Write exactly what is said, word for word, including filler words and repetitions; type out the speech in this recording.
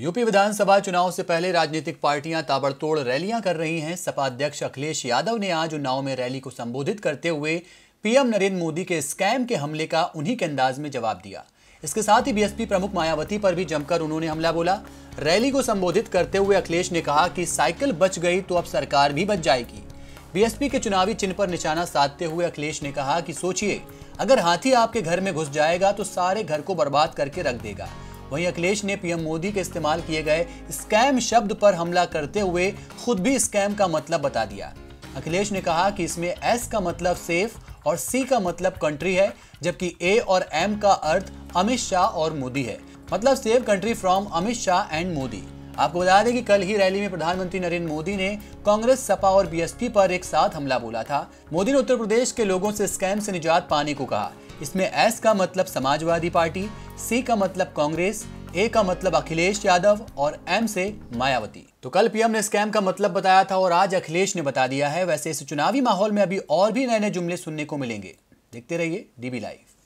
UP विधानसभा चुनाव से पहले राजनीतिक पार्टियां ताबड़तोड़ रैलियां कर रही हैं। सपा अध्यक्ष अखिलेश यादव ने आज उन्नाव में रैली को संबोधित करते हुए पीएम नरेंद्र मोदी के स्कैम के हमले का उन्हीं के अंदाज में जवाब दिया। इसके साथ ही बीएसपी प्रमुख मायावती पर भी जमकर उन्होंने हमला बोला। रैली को संबोधित करते हुए अखिलेश ने कहा कि साइकिल बच गई तो अब सरकार भी बच जाएगी। बीएसपी के चुनावी चिन्ह पर निशाना साधते हुए अखिलेश ने कहा कि सोचिए, अगर हाथी आपके घर में घुस जाएगा तो सारे घर को बर्बाद करके रख देगा। वहीं अखिलेश ने पीएम मोदी के इस्तेमाल किए गए स्कैम शब्द पर हमला करते हुए खुद भी स्कैम का मतलब बता दिया। अखिलेश ने कहा कि इसमें एस का मतलब सेफ और सी का मतलब कंट्री है, जबकि ए और एम का अर्थ अमित शाह और मोदी है, मतलब save country from Amit Shah and Modi. आपको बता दें कि कल ही रैली में प्रधानमंत्री नरेंद्र मोदी ने कांग्रेस, सपा और बीएसपी पर एक साथ हमला बोला था। मोदी ने उत्तर प्रदेश के लोगों से स्कैम से निजात पाने को कहा। इसमें एस का मतलब समाजवादी पार्टी, सी का मतलब कांग्रेस, ए का मतलब अखिलेश यादव और एम से मायावती। तो कल पीएम ने स्कैम का मतलब बताया था और आज अखिलेश ने बता दिया है। वैसे इस चुनावी माहौल में अभी और भी नए नए जुमले सुनने को मिलेंगे। देखते रहिए डीबी लाइव।